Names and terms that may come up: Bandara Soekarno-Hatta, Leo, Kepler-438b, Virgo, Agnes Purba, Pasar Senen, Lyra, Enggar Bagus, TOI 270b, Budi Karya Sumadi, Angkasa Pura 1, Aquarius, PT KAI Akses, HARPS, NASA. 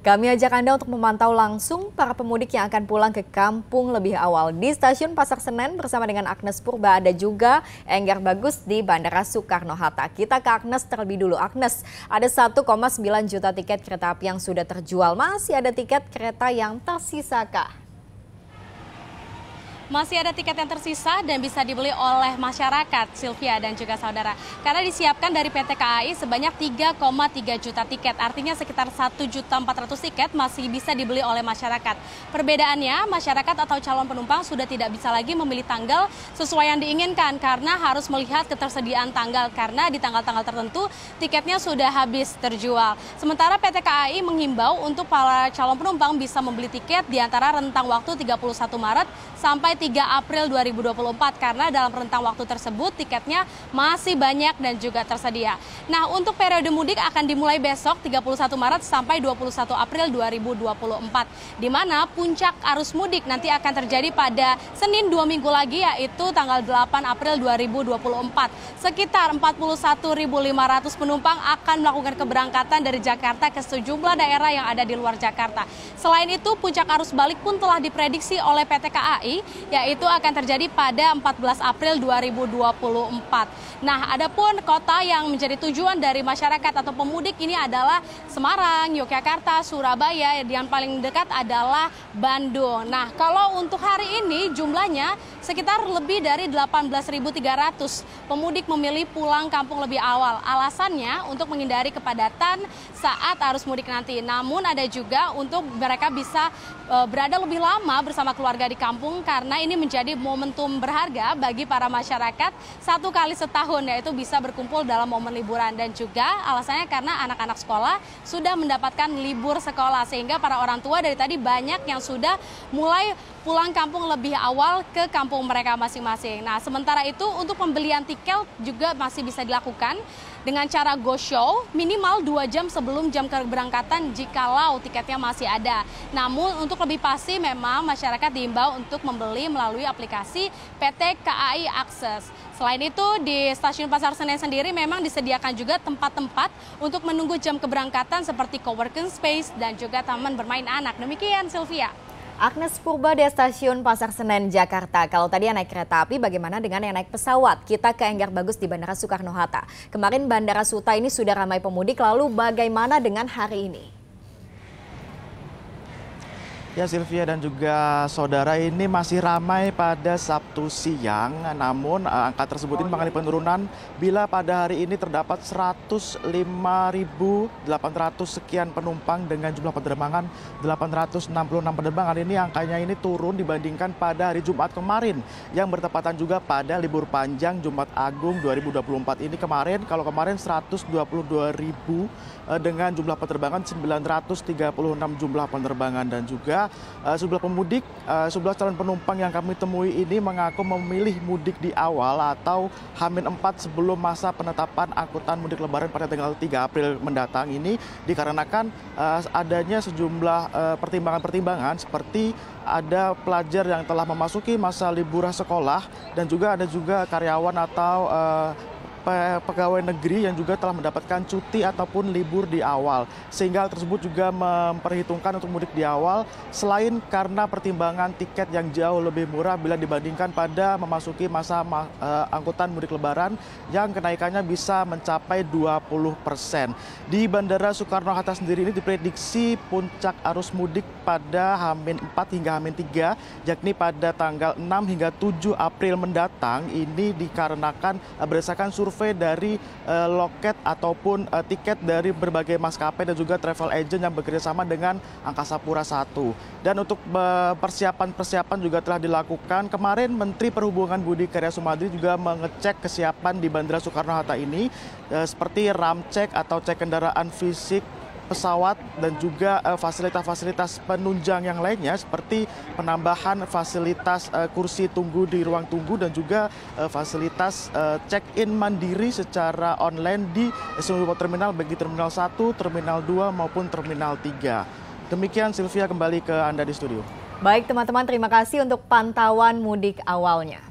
Kami ajak Anda untuk memantau langsung para pemudik yang akan pulang ke kampung lebih awal di Stasiun Pasar Senen bersama dengan Agnes Purba. Ada juga Enggar Bagus di Bandara Soekarno-Hatta. Kita ke Agnes terlebih dulu. Agnes, ada 1,9 juta tiket kereta api yang sudah terjual. Masih ada tiket kereta yang tersisa, Kak? Masih ada tiket yang tersisa dan bisa dibeli oleh masyarakat, Sylvia dan juga saudara. Karena disiapkan dari PT KAI sebanyak 3,3 juta tiket, artinya sekitar 1.400.000 tiket masih bisa dibeli oleh masyarakat. Perbedaannya, masyarakat atau calon penumpang sudah tidak bisa lagi memilih tanggal sesuai yang diinginkan karena harus melihat ketersediaan tanggal, karena di tanggal-tanggal tertentu tiketnya sudah habis terjual. Sementara PT KAI menghimbau untuk para calon penumpang bisa membeli tiket di antara rentang waktu 31 Maret sampai 3 April 2024 karena dalam rentang waktu tersebut tiketnya masih banyak dan juga tersedia. Nah, untuk periode mudik akan dimulai besok 31 Maret sampai 21 April 2024 di mana puncak arus mudik nanti akan terjadi pada Senin 2 minggu lagi yaitu tanggal 8 April 2024. Sekitar 41.500 penumpang akan melakukan keberangkatan dari Jakarta ke sejumlah daerah yang ada di luar Jakarta. Selain itu, puncak arus balik pun telah diprediksi oleh PT KAI yaitu akan terjadi pada 14 April 2024. Nah, adapun kota yang menjadi tujuan dari masyarakat atau pemudik ini adalah Semarang, Yogyakarta, Surabaya, yang paling dekat adalah Bandung. Nah, kalau untuk hari ini jumlahnya sekitar lebih dari 18.300 pemudik memilih pulang kampung lebih awal. Alasannya untuk menghindari kepadatan saat arus mudik nanti. Namun ada juga untuk mereka bisa berada lebih lama bersama keluarga di kampung karena ini menjadi momentum berharga bagi para masyarakat 1 kali setahun yaitu bisa berkumpul dalam momen liburan dan juga alasannya karena anak-anak sekolah sudah mendapatkan libur sekolah sehingga para orang tua dari tadi banyak yang sudah mulai pulang kampung lebih awal ke kampung mereka masing-masing. Nah, sementara itu untuk pembelian tiket juga masih bisa dilakukan dengan cara go show minimal 2 jam sebelum jam keberangkatan jikalau tiketnya masih ada. Namun untuk lebih pasti memang masyarakat diimbau untuk membeli melalui aplikasi PT KAI Akses. Selain itu, di Stasiun Pasar Senen sendiri memang disediakan juga tempat-tempat untuk menunggu jam keberangkatan seperti coworking space dan juga taman bermain anak. Demikian, Sylvia. Agnes Purba di Stasiun Pasar Senen, Jakarta. Kalau tadi yang naik kereta api, bagaimana dengan yang naik pesawat? Kita ke Enggar Bagus di Bandara Soekarno-Hatta. Kemarin Bandara Suta ini sudah ramai pemudik, lalu bagaimana dengan hari ini? Ya, Sylvia dan juga saudara, ini masih ramai pada Sabtu siang, namun angka tersebut ini mengalami penurunan bila pada hari ini terdapat 105.800 sekian penumpang dengan jumlah penerbangan 866 penerbangan. Ini angkanya ini turun dibandingkan pada hari Jumat kemarin yang bertepatan juga pada libur panjang Jumat Agung 2024 ini kemarin. Kalau kemarin 122.000 dengan jumlah penerbangan 936 jumlah penerbangan dan juga sejumlah pemudik, sejumlah calon penumpang yang kami temui ini mengaku memilih mudik di awal atau H-4 sebelum masa penetapan angkutan mudik lebaran pada tanggal 3 April mendatang ini dikarenakan adanya sejumlah pertimbangan-pertimbangan seperti ada pelajar yang telah memasuki masa liburan sekolah dan juga ada juga karyawan atau pegawai negeri yang juga telah mendapatkan cuti ataupun libur di awal. Sehingga hal tersebut juga memperhitungkan untuk mudik di awal selain karena pertimbangan tiket yang jauh lebih murah bila dibandingkan pada memasuki masa angkutan mudik lebaran yang kenaikannya bisa mencapai 20%. Di Bandara Soekarno-Hatta sendiri ini diprediksi puncak arus mudik pada H-4 hingga H-3 yakni pada tanggal 6 hingga 7 April mendatang ini dikarenakan berdasarkan survei dari loket ataupun tiket dari berbagai maskapai dan juga travel agent yang bekerjasama dengan Angkasa Pura 1. Dan untuk persiapan-persiapan juga telah dilakukan. Kemarin Menteri Perhubungan Budi Karya Sumadi juga mengecek kesiapan di Bandara Soekarno-Hatta ini seperti ramcek atau cek kendaraan fisik pesawat dan juga fasilitas-fasilitas penunjang yang lainnya seperti penambahan fasilitas kursi tunggu di ruang tunggu dan juga fasilitas check-in mandiri secara online di seluruh terminal baik di Terminal 1, Terminal 2 maupun Terminal 3. Demikian Sylvia, kembali ke Anda di studio. Baik teman-teman, terima kasih untuk pantauan mudik awalnya.